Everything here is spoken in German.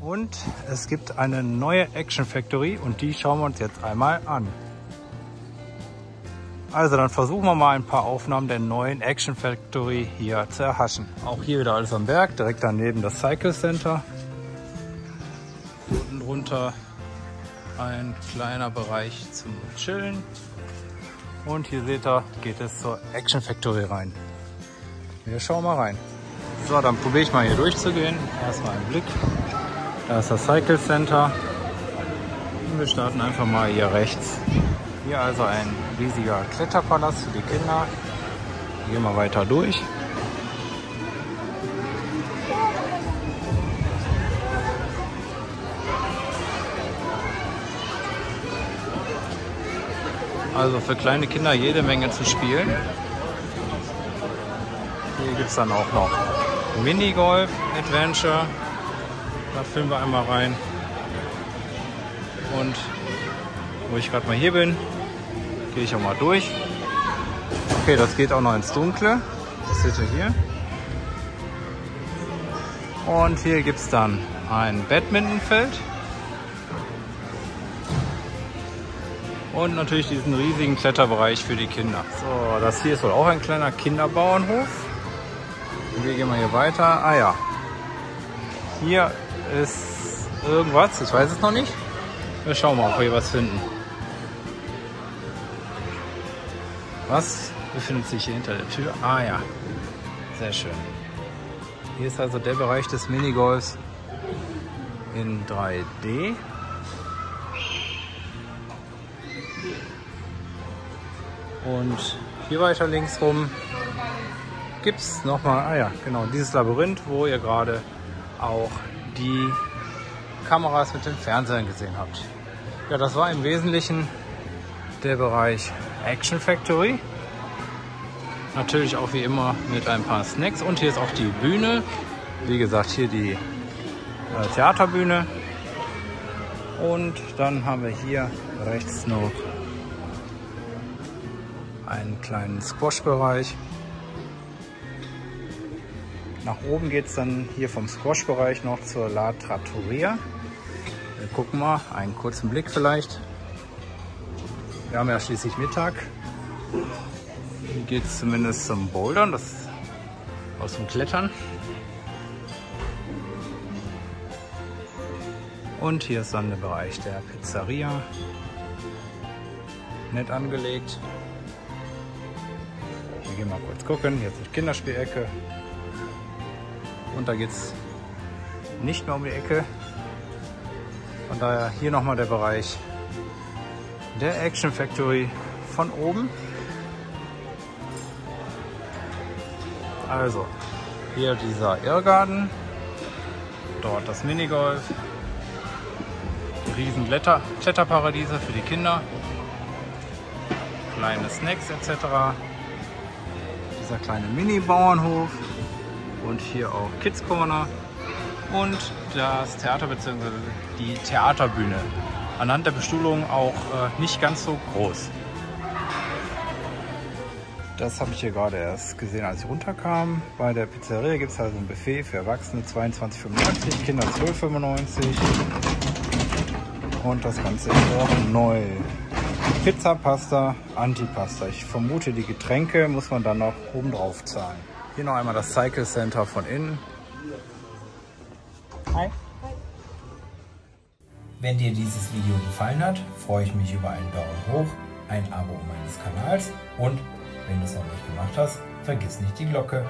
Und es gibt eine neue Action Factory und die schauen wir uns jetzt einmal an. Also dann versuchen wir mal ein paar Aufnahmen der neuen Action Factory hier zu erhaschen. Auch hier wieder alles am Berg, direkt daneben das Cycle Center. Unten drunter ein kleiner Bereich zum Chillen. Und hier seht ihr, geht es zur Action Factory rein. Wir schauen mal rein. So, dann probiere ich mal hier durchzugehen. Erstmal einen Blick. Da ist das Cycle Center. Und wir starten einfach mal hier rechts. Hier also ein riesiger Kletterpalast für die Kinder. Gehen wir weiter durch. Also für kleine Kinder jede Menge zu spielen. Hier gibt es dann auch noch Minigolf Adventure. Da filmen wir einmal rein. Und wo ich gerade mal hier bin, gehe ich auch mal durch. Okay, das geht auch noch ins Dunkle. Das seht ihr hier. Und hier gibt es dann ein Badmintonfeld. Und natürlich diesen riesigen Kletterbereich für die Kinder. So, das hier ist wohl auch ein kleiner Kinderbauernhof. Wir gehen mal hier weiter. Ah ja, hier ist irgendwas, ich weiß es noch nicht. Wir schauen mal, ob wir hier was finden. Was befindet sich hier hinter der Tür? Ah ja, sehr schön. Hier ist also der Bereich des Minigolfs in 3D. Und hier weiter links rum gibt es nochmal, ah ja, genau, dieses Labyrinth, wo ihr gerade auch die Kameras mit dem Fernsehen gesehen habt. Ja, das war im Wesentlichen der Bereich Action Factory. Natürlich auch wie immer mit ein paar Snacks. Und hier ist auch die Bühne. Wie gesagt, hier die Theaterbühne. Und dann haben wir hier rechts noch einen kleinen Squash-Bereich. Nach oben geht es dann hier vom Squash-Bereich noch zur La Trattoria. Wir gucken mal, einen kurzen Blick vielleicht. Wir haben ja schließlich Mittag. Hier geht es zumindest zum Bouldern, das aus dem Klettern. Und hier ist dann der Bereich der Pizzeria. Nett angelegt. Wir gehen mal kurz gucken, jetzt ist die Kinderspielecke und da geht es nicht mehr um die Ecke. Von daher hier nochmal der Bereich der Action Factory von oben. Also hier dieser Irrgarten, dort das Minigolf, riesen Kletterparadiese für die Kinder, kleine Snacks etc. Dieser kleine Mini-Bauernhof und hier auch Kids Corner und das Theater bzw. die Theaterbühne. Anhand der Bestuhlung auch nicht ganz so groß. Das habe ich hier gerade erst gesehen, als ich runterkam. Bei der Pizzeria gibt es also ein Buffet für Erwachsene 22,95, Kinder 12,95 und das Ganze ist auch neu. Pizza, Pasta, Antipasta. Ich vermute, die Getränke muss man dann noch oben drauf zahlen. Hier noch einmal das Cycle Center von innen. Hi. Wenn dir dieses Video gefallen hat, freue ich mich über einen Daumen hoch, ein Abo meines Kanals und, wenn du es noch nicht gemacht hast, vergiss nicht die Glocke.